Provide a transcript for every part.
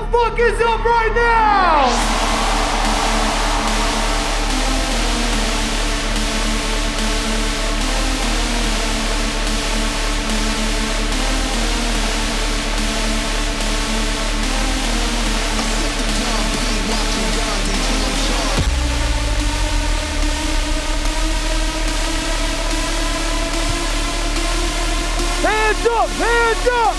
the fuck is up right now? Hands up! Hands up!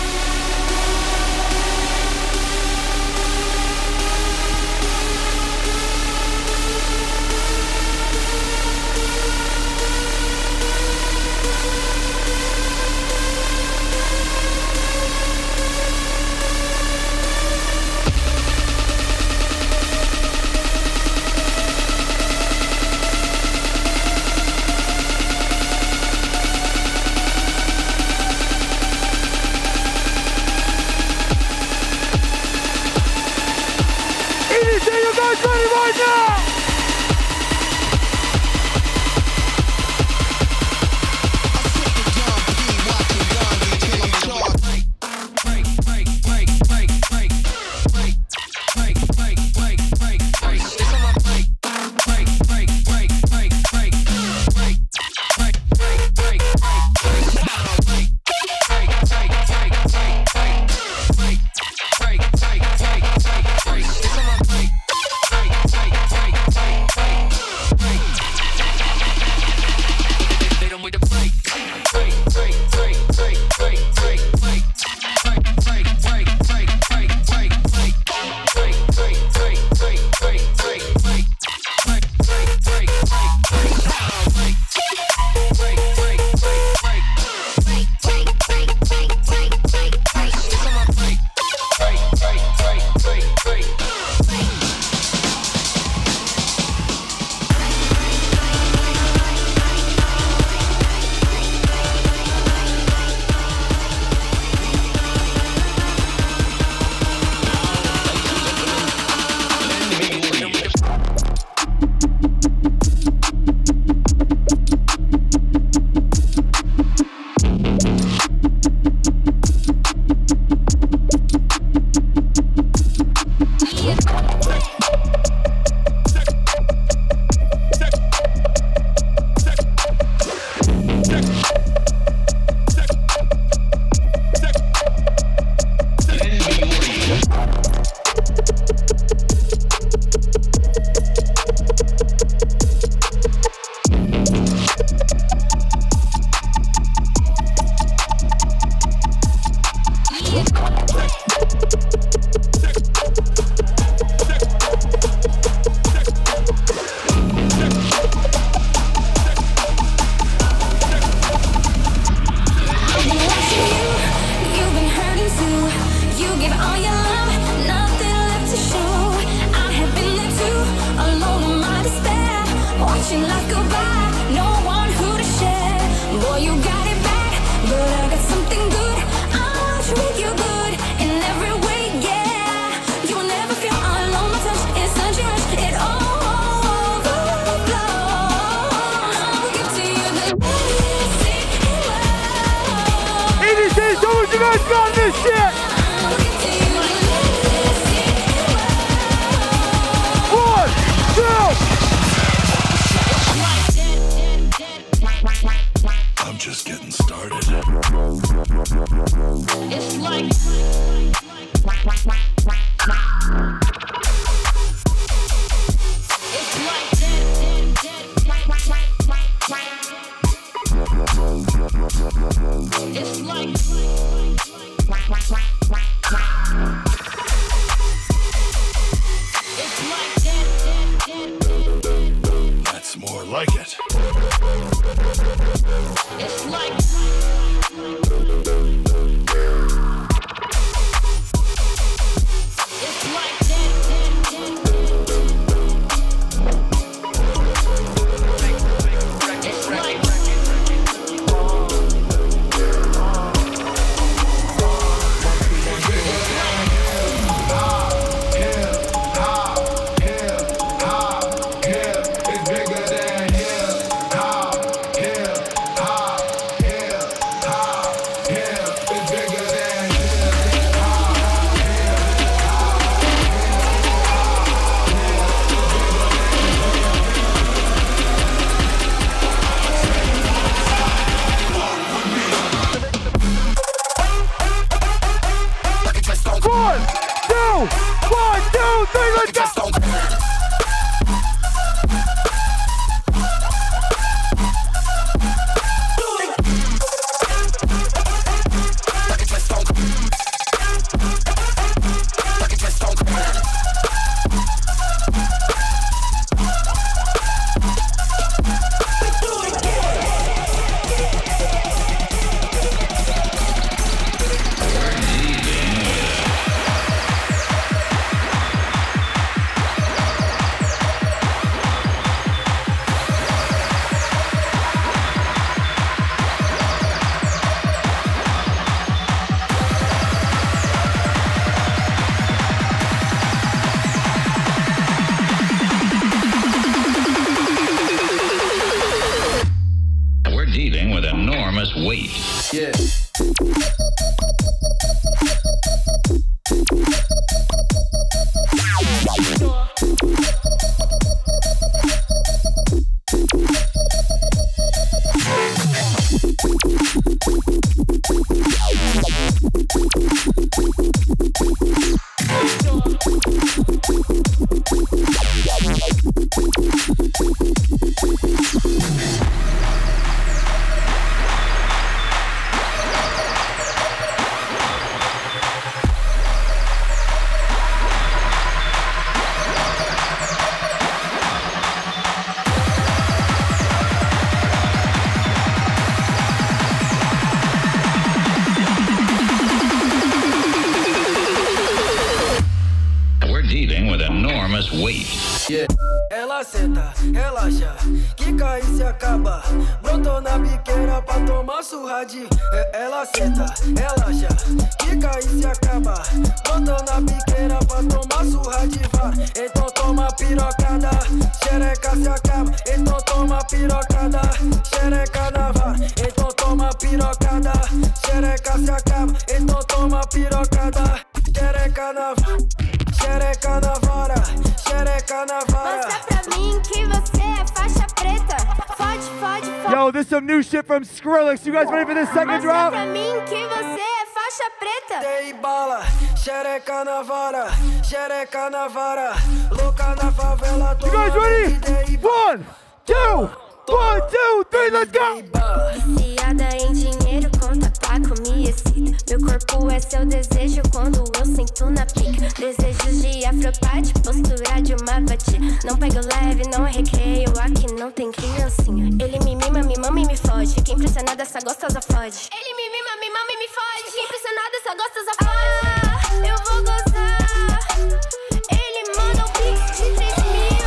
thing like that. From Skrillex, you guys ready for this second drop? Mostra pra mim que você é faixa preta. Dei bala, xereca na vara, louca na favela. You guys ready? 1, 2, 1, 2, 3, let's go! Viciada em dinheiro, conta paco, me excita. Meu corpo é seu desejo quando eu sinto na pica. Desejos de afropate, postura de uma batida. Não pego leve, não é recreio, aqui não tem criancinha. Ele me mama e me foge. Fiquei impressionada, essa gostosa fode. Ele me mama e me foge. Fiquei impressionada, essa gostosa fode. Ah, eu vou gozar. Ele manda um pix de 3.000.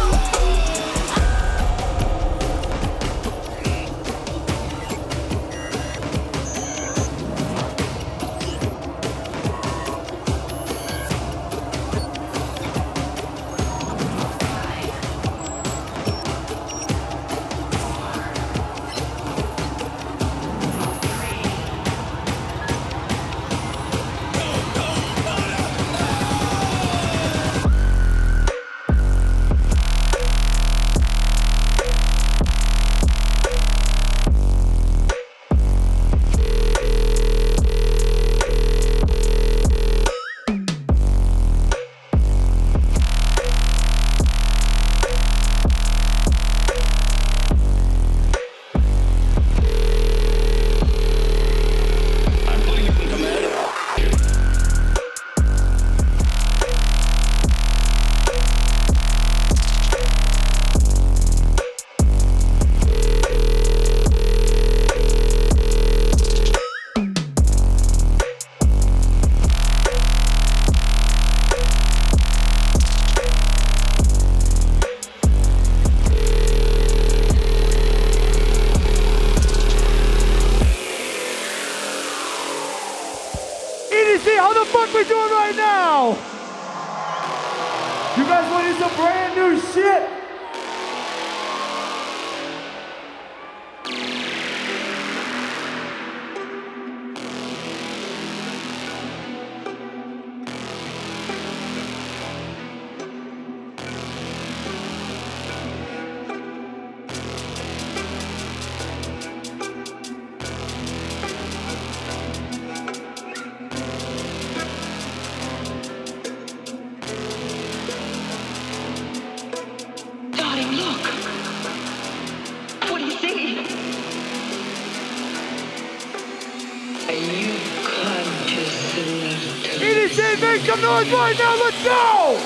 make some noise right now, let's go!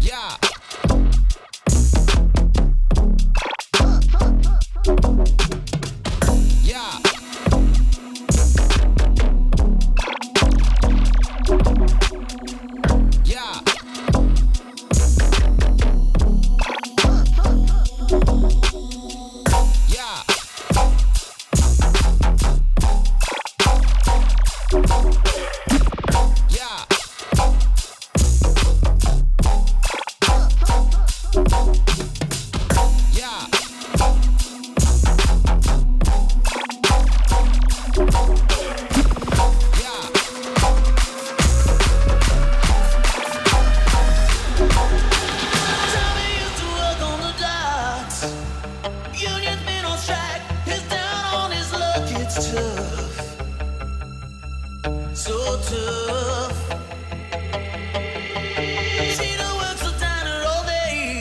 Yeah. Yeah. Yeah.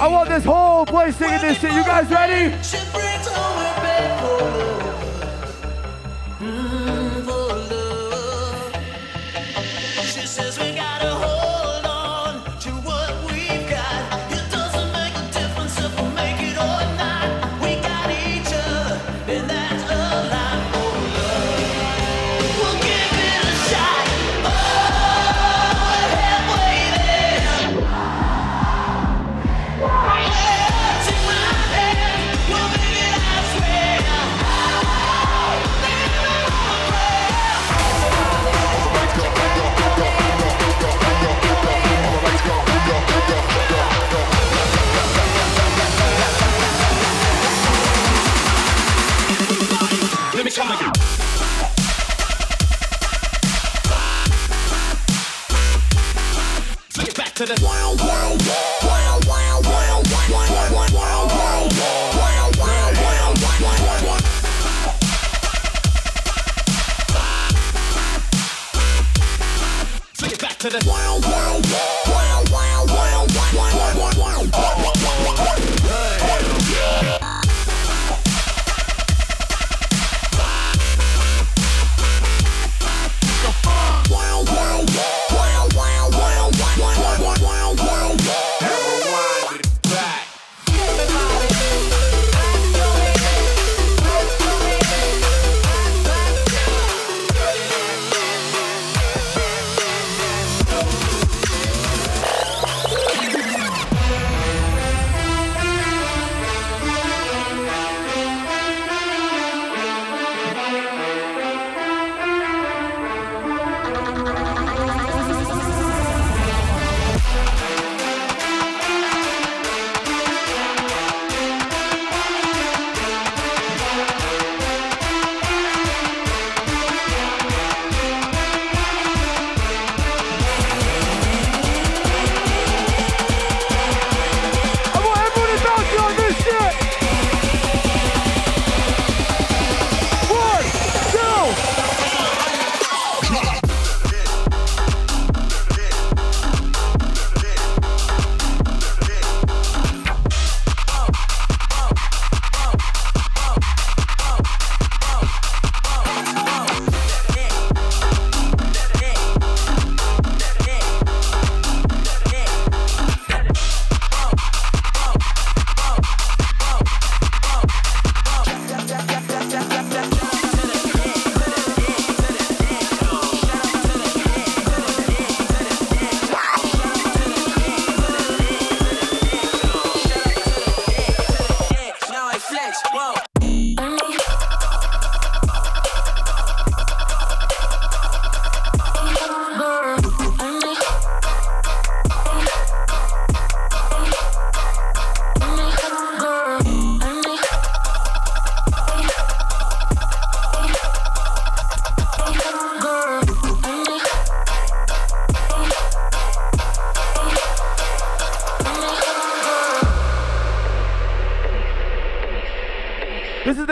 I want this whole place singing this shit. You guys ready?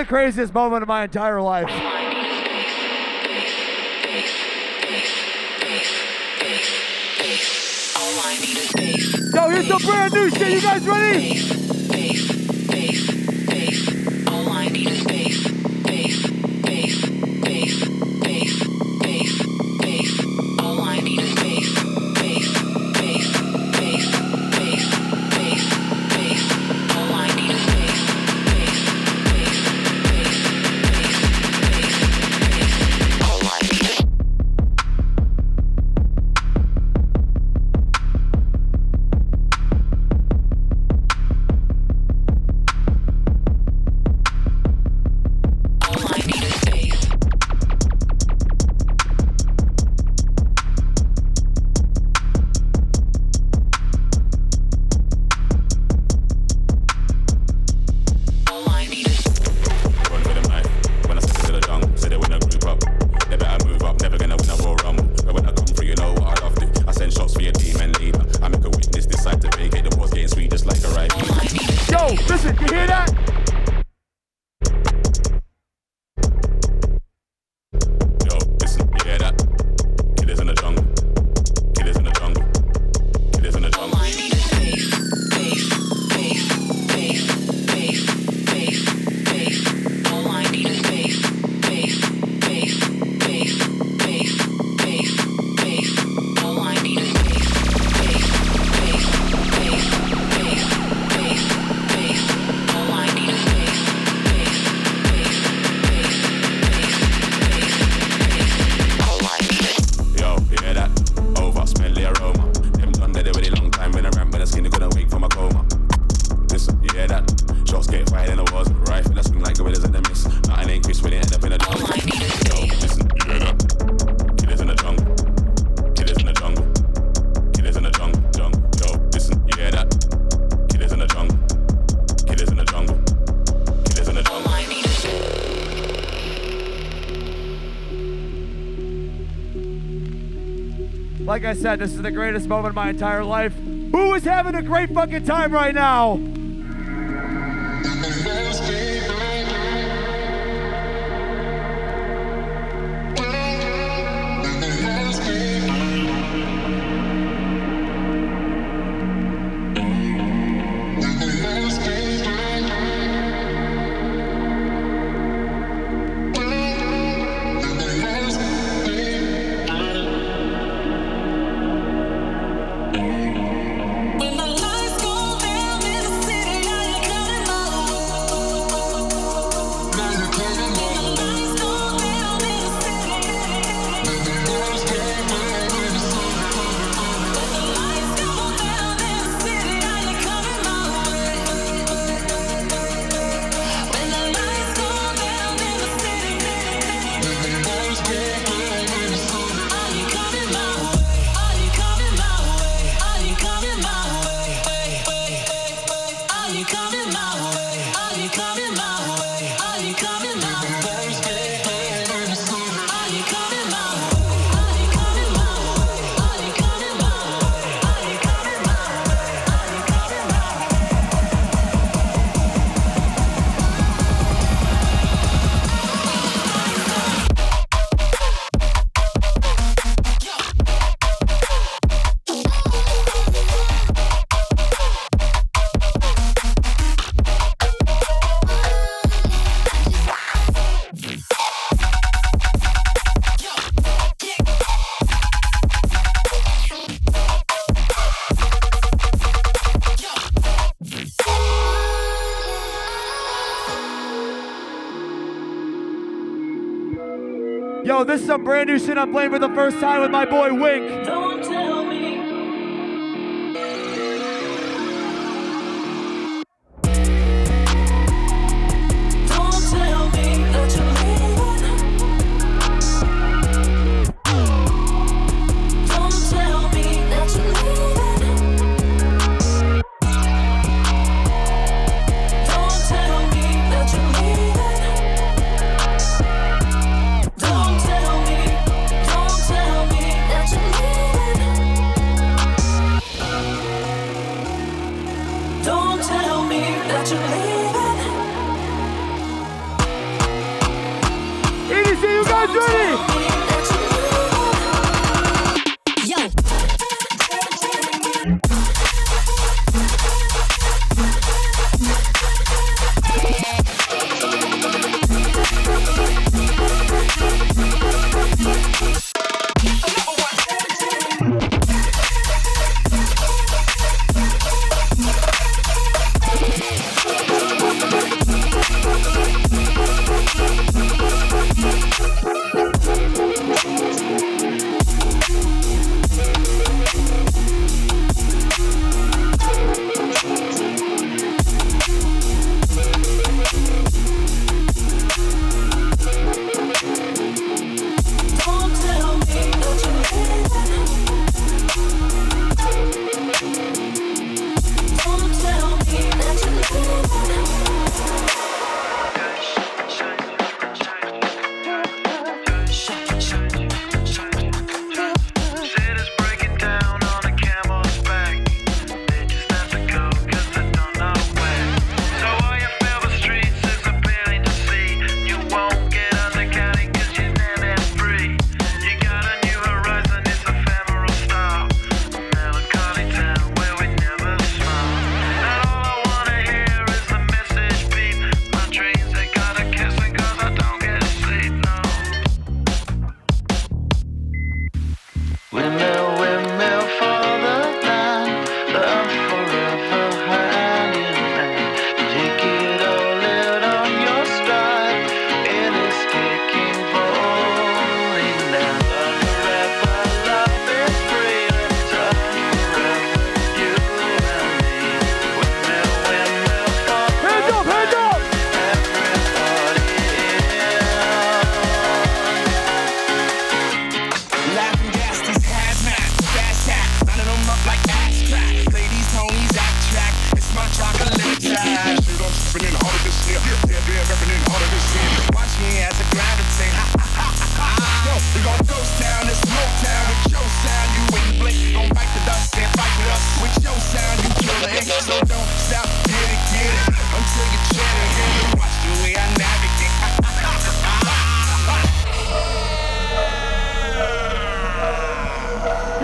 Craziest moment of my entire life. Yo, here's some brand new shit. You guys ready? Like I said, this is the greatest moment of my entire life. Who is having a great fucking time right now? Yo, this is some brand new shit I'm playing for the first time with my boy Wink. Don't tell me.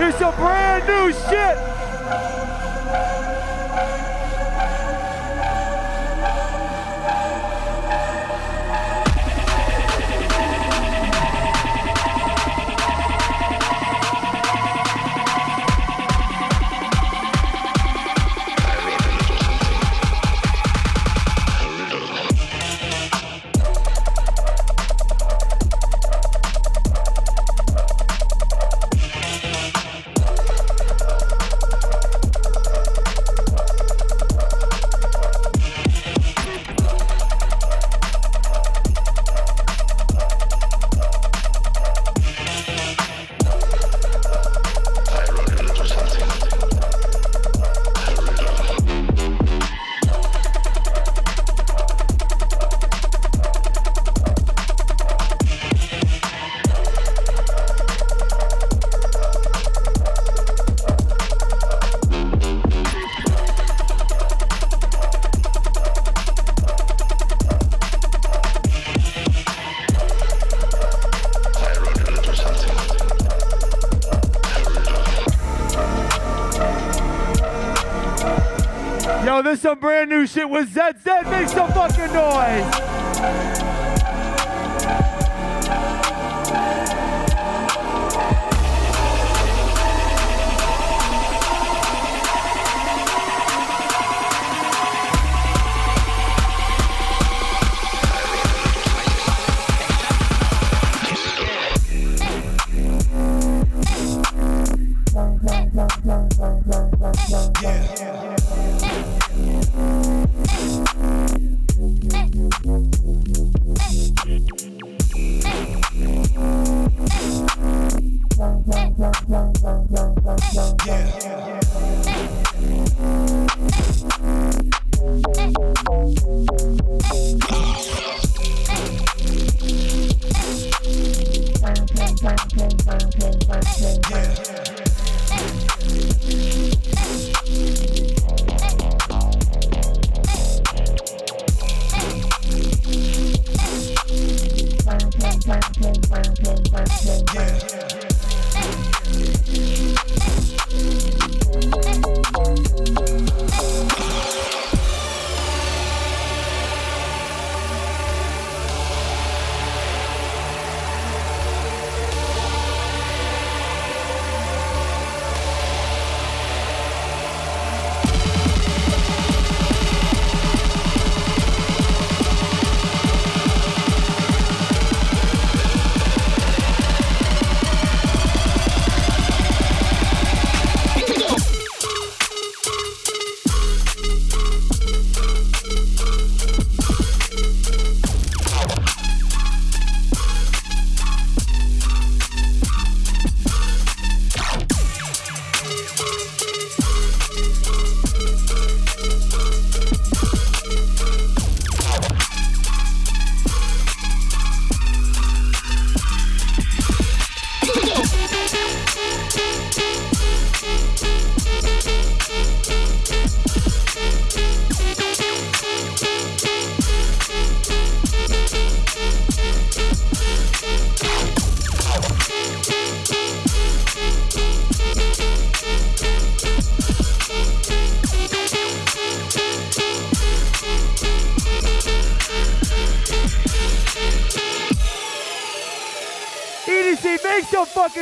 It's a brand new shit. There's some brand new shit with Zed Zed. Make some fucking noise.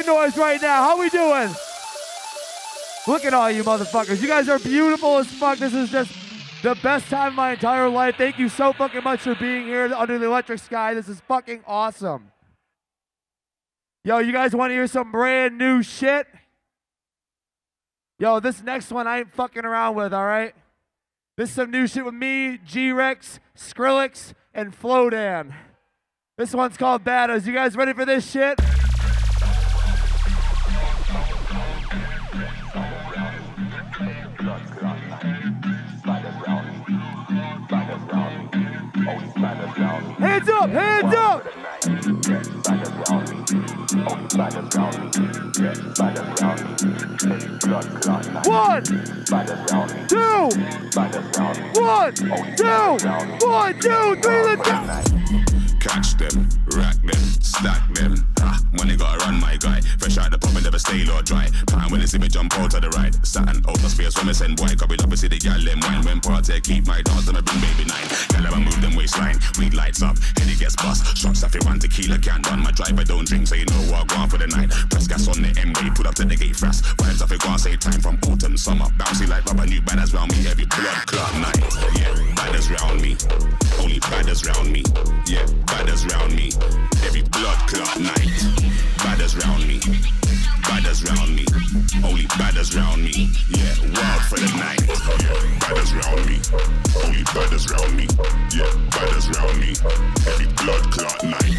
Noise right now. How we doing? Look at all you motherfuckers. You guys are beautiful as fuck. This is just the best time of my entire life. Thank you so fucking much for being here under the electric sky. This is fucking awesome. Yo, you guys want to hear some brand new shit? Yo, this next one I ain't fucking around with, all right? This is some new shit with me, G-Rex, Skrillex, and Flo Dan. This one's called Badass. You guys ready for this shit? Hands up, hands up! One, two, one, two, one, two, three, let's go! Catch them, rack them, stack them. Ah, money gotta run, my guy. Fresh out the pump and never stay low dry. Pattern when this image on board to the right. Saturn, out of space when I send white. Cause we love to see the gal them wine. When party, keep my dance and I bring baby nine. Gal ever move them waistline. Weed lights up, and it gets bust. Shots after one tequila can run. My driver don't drink, so you know what, go on for the night. Press gas on the MG, put up to the gate fast. Vibes off it, go on, save time from autumn, summer. Bouncy like rubber, new banners round me. Every blood clot night. Yeah, banners round me. Only badders round me, yeah, badders round me. Every blood clot night, badders round me, badders round me. Only badders round me, yeah, wild for the night. Yeah, badders round me, only badders round me, yeah, badders round me. Every blood clot night,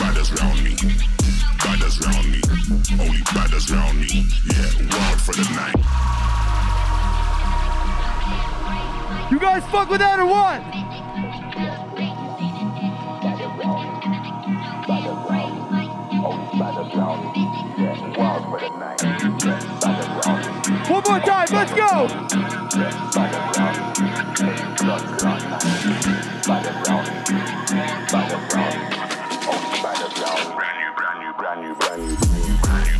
badders round me, badders round me. Only badders round me, yeah, wild for the night. You guys fuck with that or what? One more time, let's go!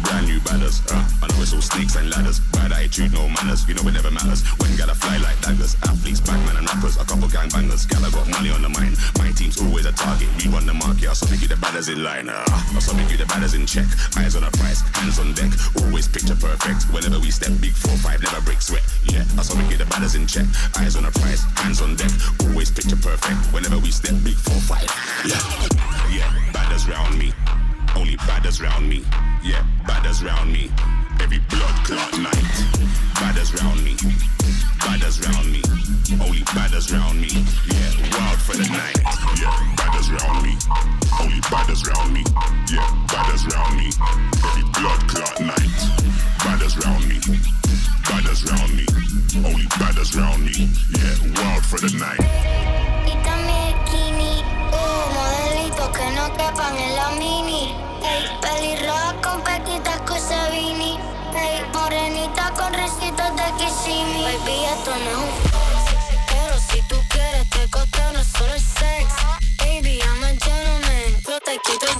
Brand new badders, I know it's all snakes and ladders. Bad attitude, no manners, you know it never matters. When gotta fly like daggers, athletes, bagmen and rappers. A couple gangbangers, gala got money on the mind. My team's always a target, we run the market. I'll something you the badders in line, I'll something you the badders in check. Eyes on the price, hands on deck, always picture perfect. Whenever we step, big 4-5, never break sweat. Yeah, I'll something you the badders in check. Eyes on the price, hands on deck, always picture perfect. Whenever we step, big 4-5. Yeah, badders round me. Only badders round me, yeah, badders round me. Every blood clot night, badders round me, badders round me. Only badders round me, yeah, wild for the night. Yeah, badders round me, only badders round me, yeah, badders round me. Every blood clot night, badders round me, badders round me. Only badders round me, yeah, wild for the night. Quítame el kini, modelitos que no quepan en la mini. Hey, pelirroja con petitas cosas vini. Hey, morenita con recitos de Kissimmee. Baby, esto no es un sex, pero si tú quieres te costeo, no es solo el sex. Baby, I'm a gentleman, no te quito el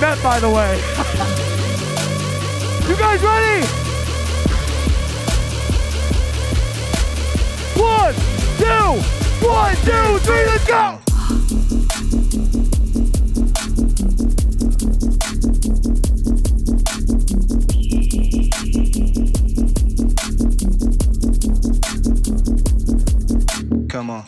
met, by the way. You guys ready? 1, 2, 1, 2, 3, let's go! Come on.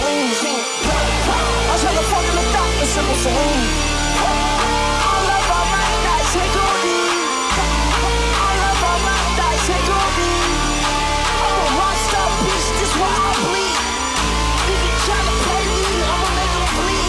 scene. I'm trying to fuck in the dark and simple scene. I love all my nights and goody. I love all my nights and goody. I'm a monster beast, this why I bleed. Nigga try to play me, I'ma make him bleed.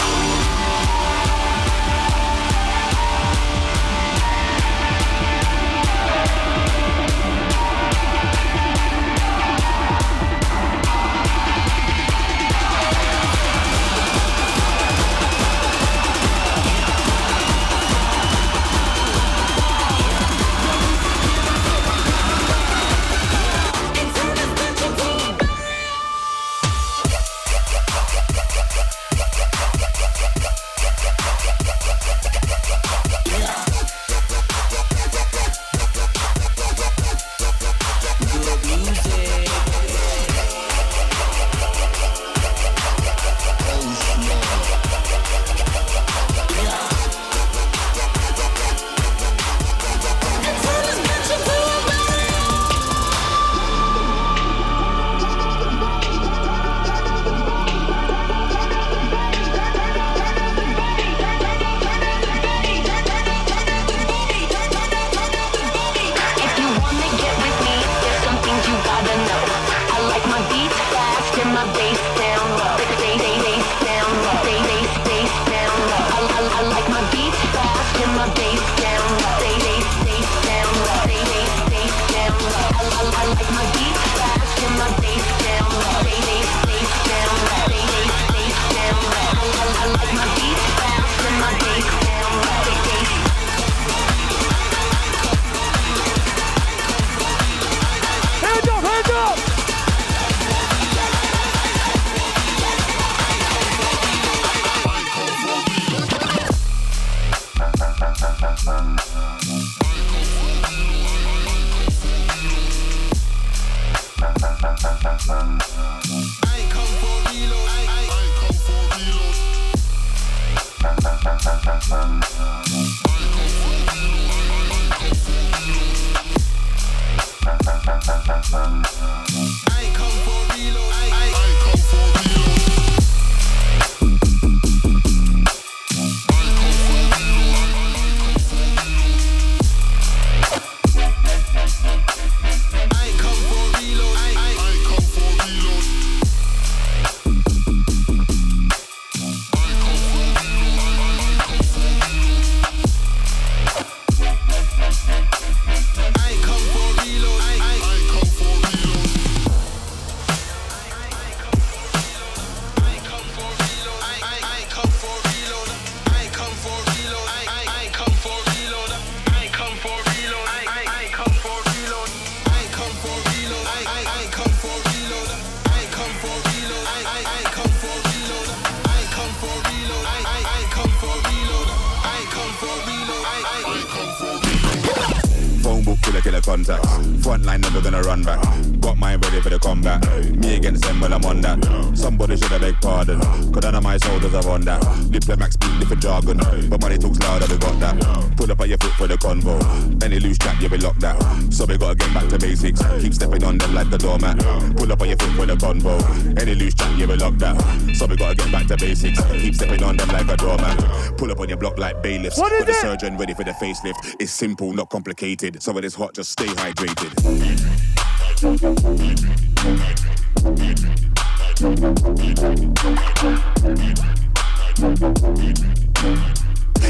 What is it? The surgeon ready for the facelift. It's simple, not complicated. So when it's hot, just stay hydrated.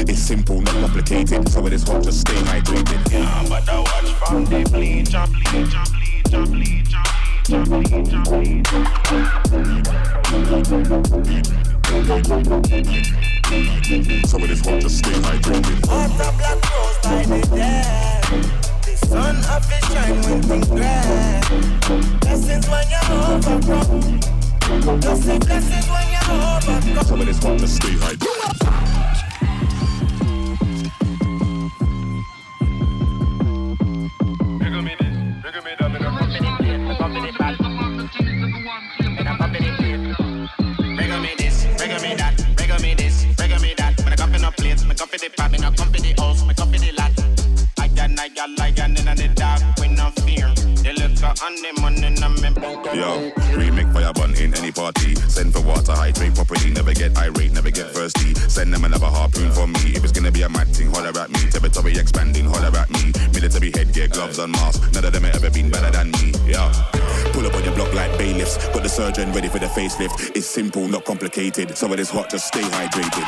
It's simple, not complicated. So when it's hot, just stay hydrated. Yeah, but the watch from the bleed. Some of this one just stay hydrated. After black rose by the dead, the sun of the shine will be red. Blessings when you're overcome. Just say blessings when you're overcome. Some of this one just stay hydrated. I got like in the dark with no fear. They look on the money and I'm in Yo, remake fire bun in any party. Send for water, hydrate properly. Never get irate, never get thirsty. Send them another harpoon for me. If it's gonna be a mad thing, holler at me. Territory expanding, holler at me. Military headgear, gloves and masks. None of them have ever been better than me. Yeah. Pull up on your block like bailiffs. Got the surgeon ready for the facelift. It's simple, not complicated. So when it's hot, just stay hydrated.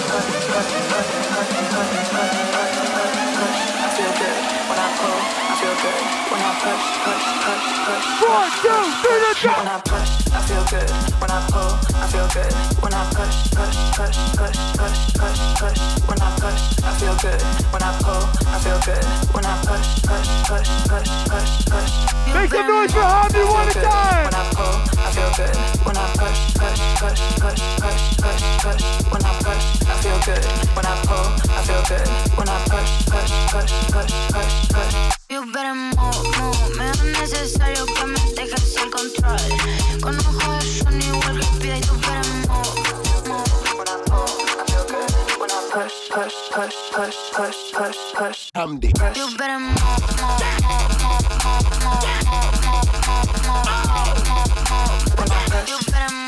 Push, push, push, push, push, push, push, push. make some noise for Harvey one at a time. When I pull, I feel good. When I push, push, push, push, push, push, push. When I push, I feel good. When I pull, I feel good. When I push, push, push, push, push, push. You better move, move. Me es necesario que me dejes sin control. Con ojos son igual que pide y tú better move, move. When I pull, I feel good. When I push, push, push, push, push, push, push. I'm the push. You better move, move, move, move, move, move, move, move, move, move, move, move. When I push, you better move,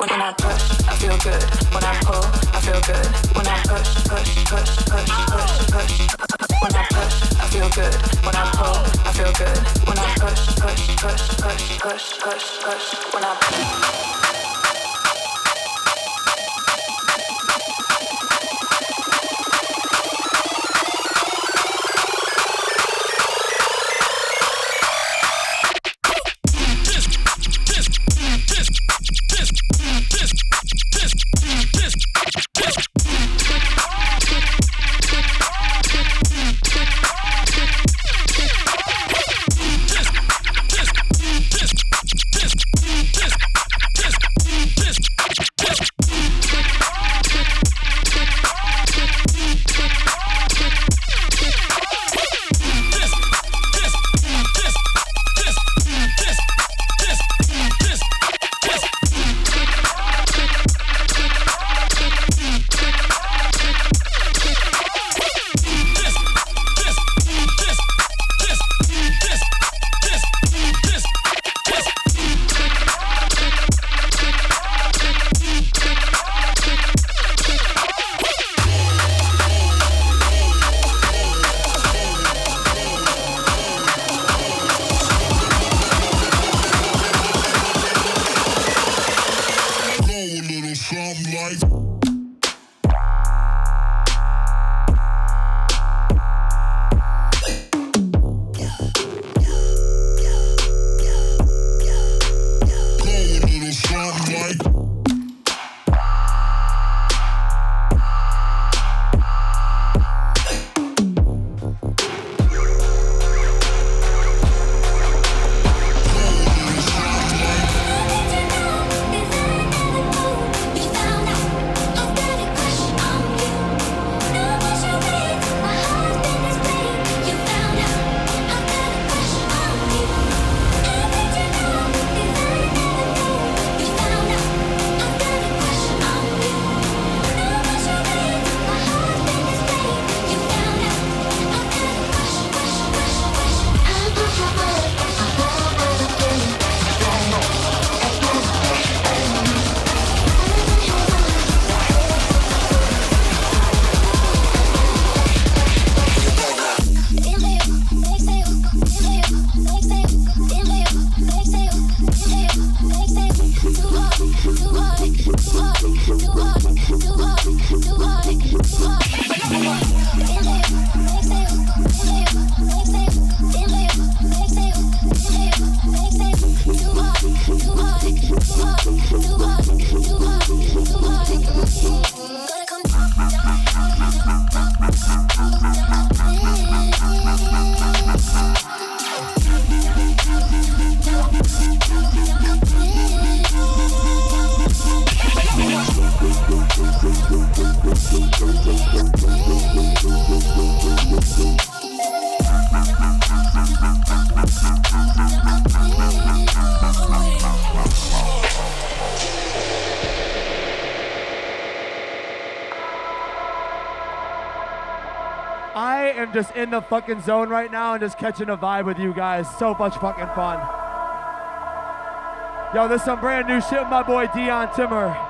move, move, move, move, move, move, move, move, move. When I push, I feel good. When I pull, I feel good. When I push, push, push, push, push, push. When I push, I feel good. When I pull, I feel good. When I push, push, push, push, push, push, push. When I push. Just in the fucking zone right now and just catching a vibe with you guys. So much fucking fun. Yo, there's some brand new shit with my boy Dion Timmer.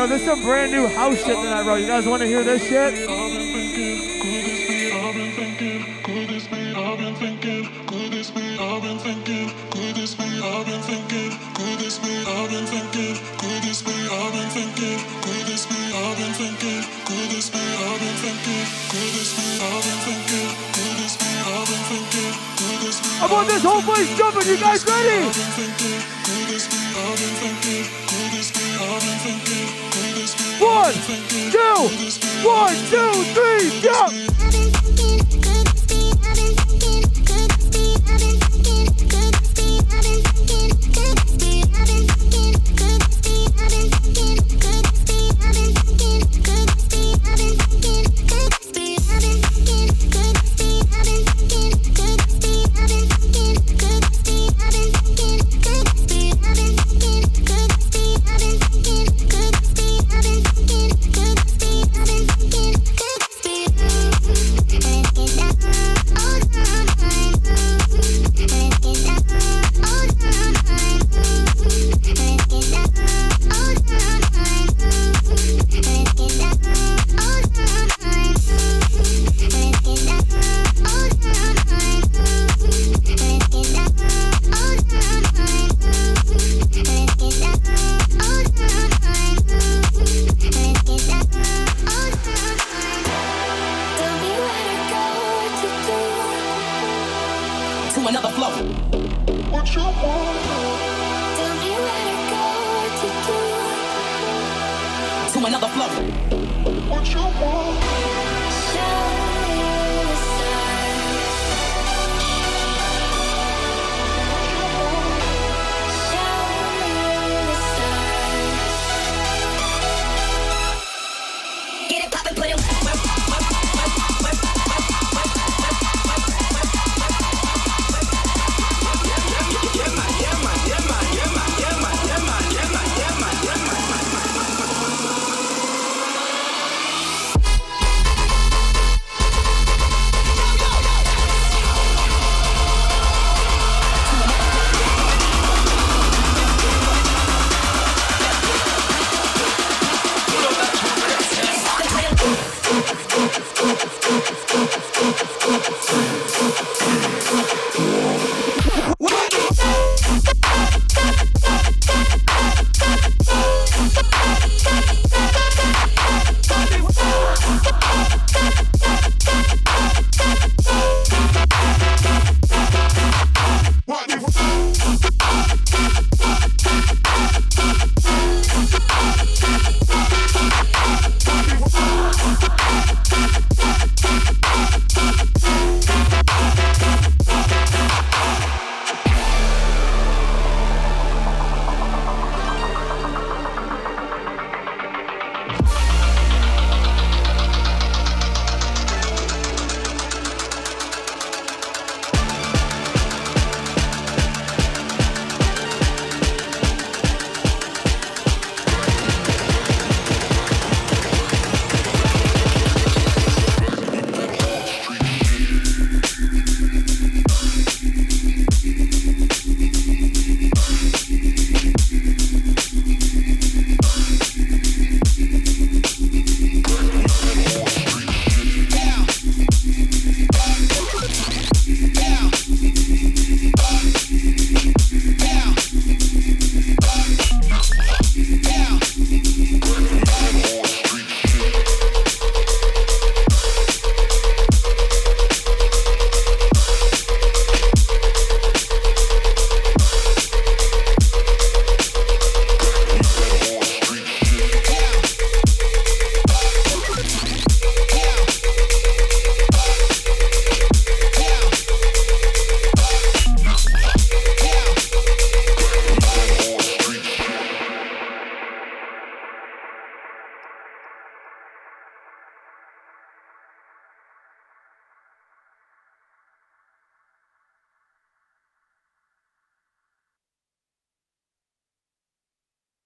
Yo, this is some brand new house shit that I wrote. You guys want to hear this shit? I want this whole place jumping. You guys ready? 1, 2, 1, 2, 3, jump!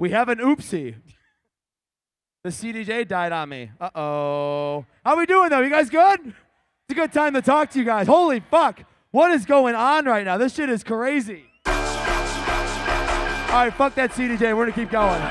We have an oopsie. The CDJ died on me. Uh-oh. How we doing, though? You guys good? It's a good time to talk to you guys. Holy fuck. What is going on right now? This shit is crazy. All right, fuck that CDJ. We're going to keep going.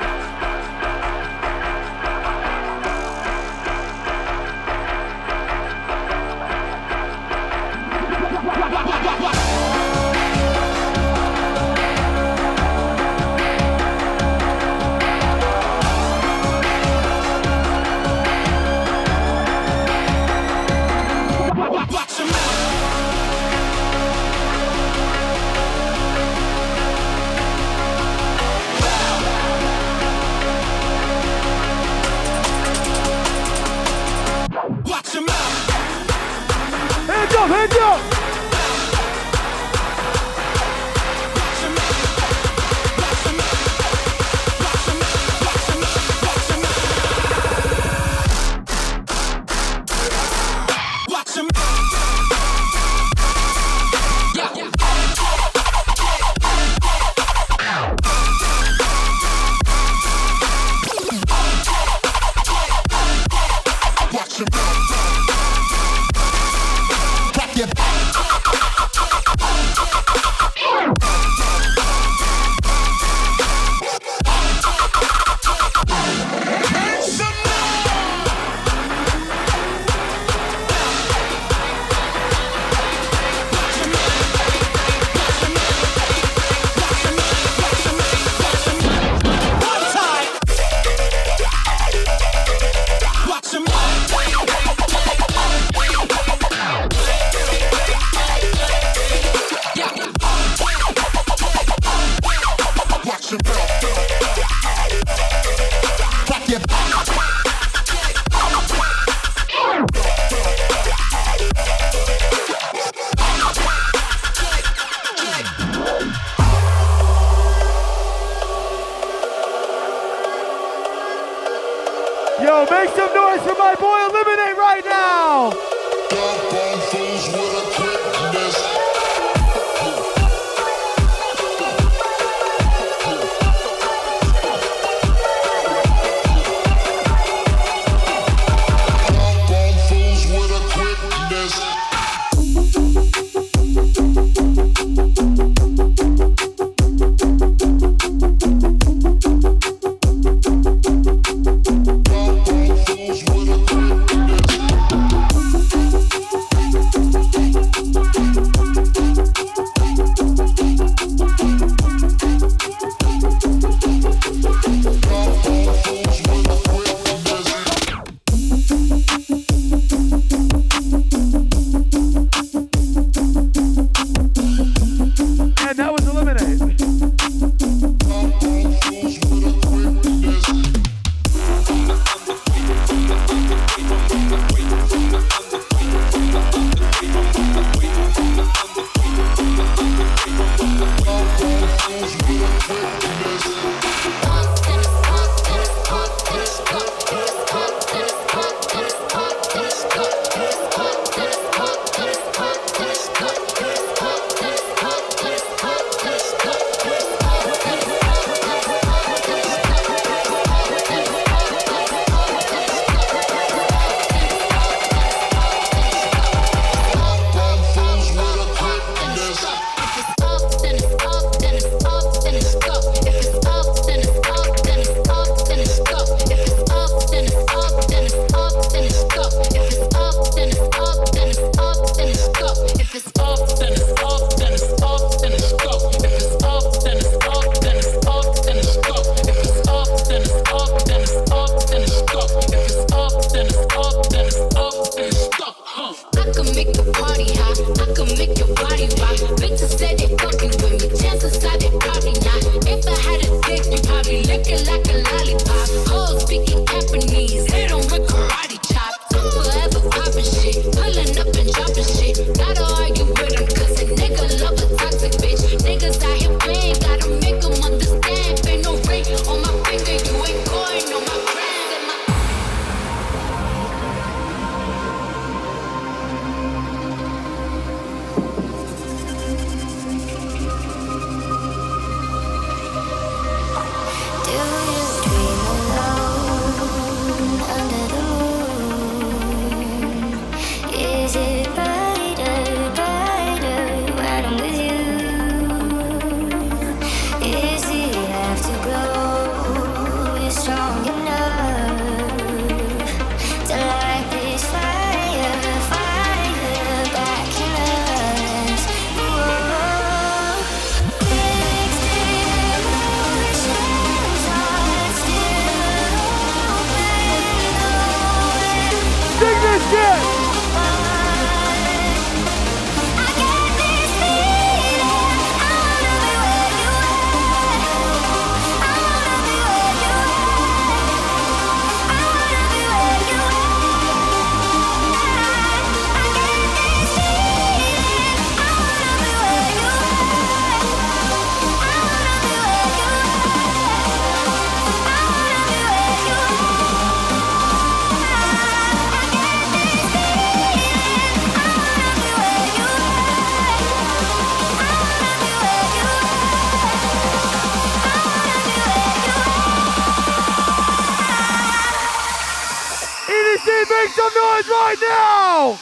EDC, make some noise right now!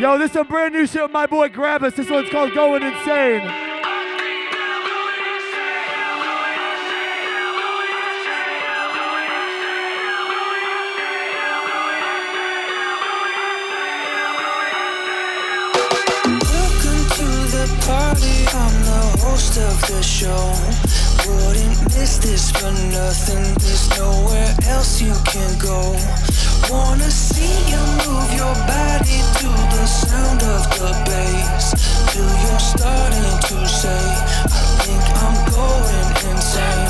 Yo, this is a brand new shit with my boy Gravis. This one's called Going Insane. Welcome to the party. I'm the host of the show. Wouldn't miss this for nothing. There's nowhere else you can go. Wanna see you move your body to the sound of the bass. Feel you're starting to say, I think I'm going insane.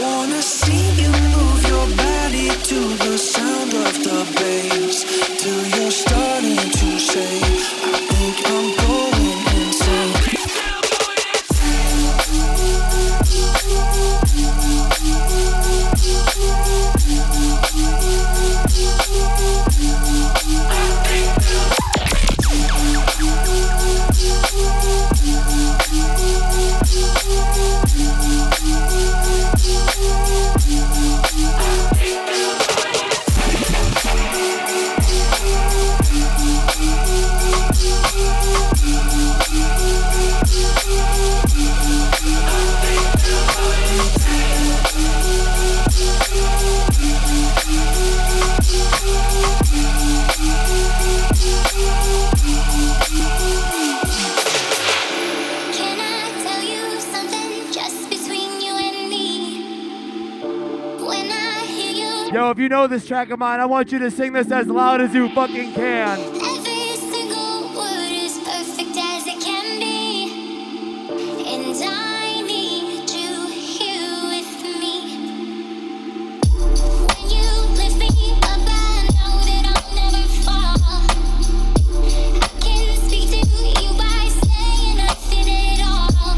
Wanna see you move your body to the sound of the bass. Till you're starting to say, I think I'm going insane. Yo, if you know this track of mine, I want you to sing this as loud as you fucking can. Every single word is perfect as it can be. And I need you here with me. When you lift me up, I know that I'll never fall. I can speak to you by saying nothing at all.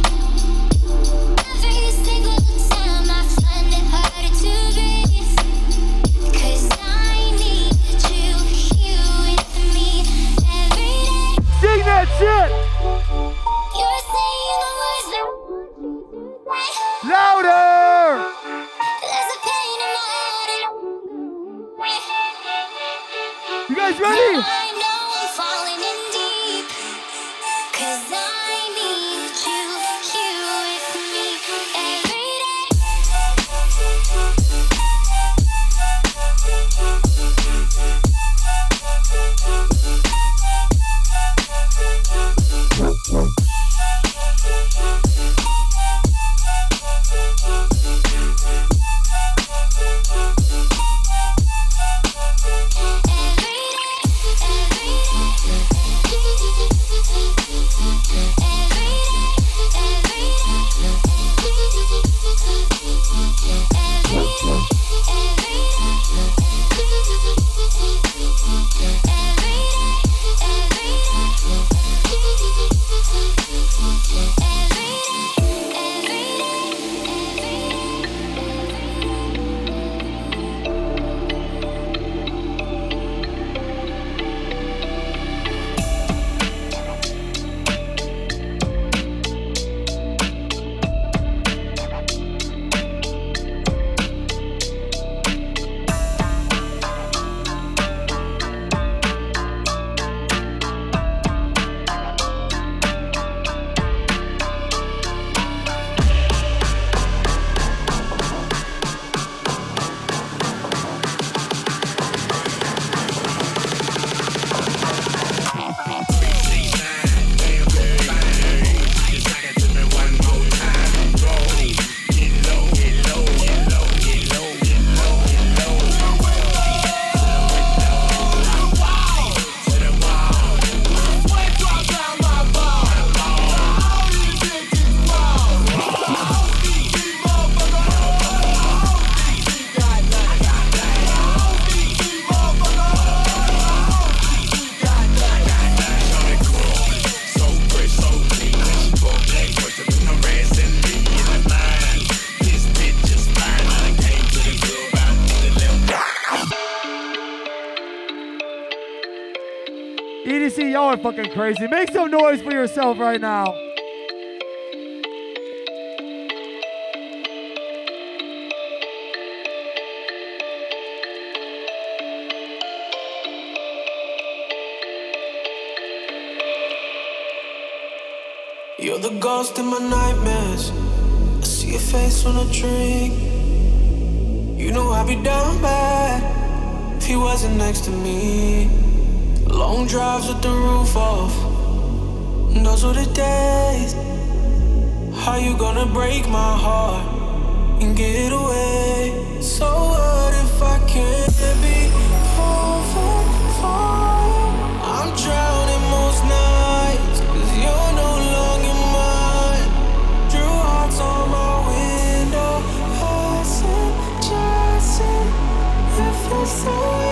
Every single time I find it harder to be. That shit! You're saying the words that want you to say. Louder! There's a pain in my heart. You guys ready? I know I'm falling in deep. 'Cause I need you here with me every day. We'll be right back. are fucking crazy. Make some noise for yourself right now. You're the ghost in my nightmares. I see your face when I drink. You know I'd be down bad if you wasn't next to me. Long drives with the roof off, and those were the days. How you gonna break my heart and get away? So what if I can't be perfect for you? I'm drowning most nights, 'cause you're no longer mine. Drew hearts on my window, passing, chasing, if you say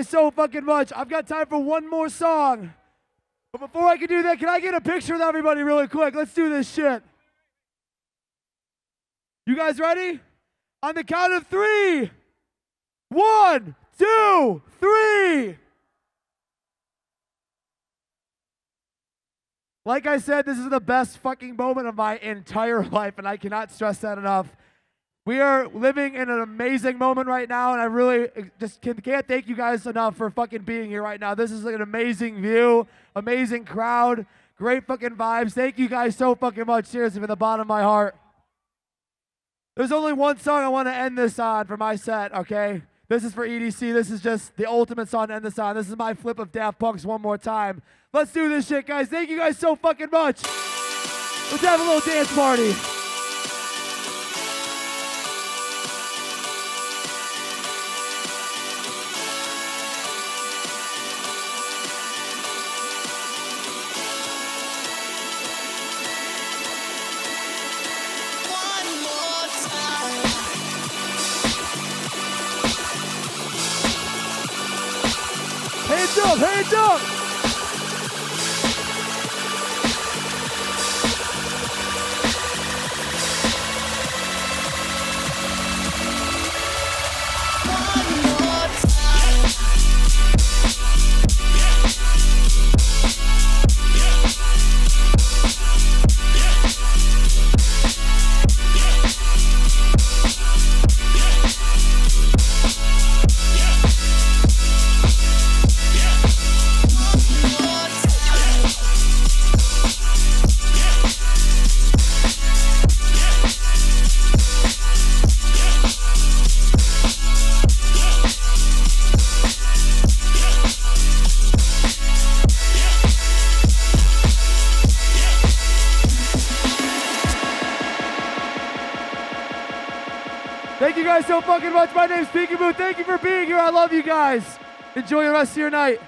so fucking much. I've got time for one more song. But before I can do that, can I get a picture with everybody really quick? Let's do this shit. You guys ready? On the count of 3. 1, 2, 3. Like I said, this is the best fucking moment of my entire life, and I cannot stress that enough. We are living in an amazing moment right now, and I really just can't thank you guys enough for fucking being here right now. This is like an amazing view, amazing crowd, great fucking vibes. Thank you guys so fucking much, seriously, from the bottom of my heart. There's only one song I want to end this on for my set, okay? This is for EDC. This is just the ultimate song to end this on. This is my flip of Daft Punk's One More Time. Let's do this shit, guys. Thank you guys so fucking much. Let's have a little dance party. Hands up! Thank you guys so fucking much. My name's Peekaboo. Thank you for being here. I love you guys. Enjoy the rest of your night.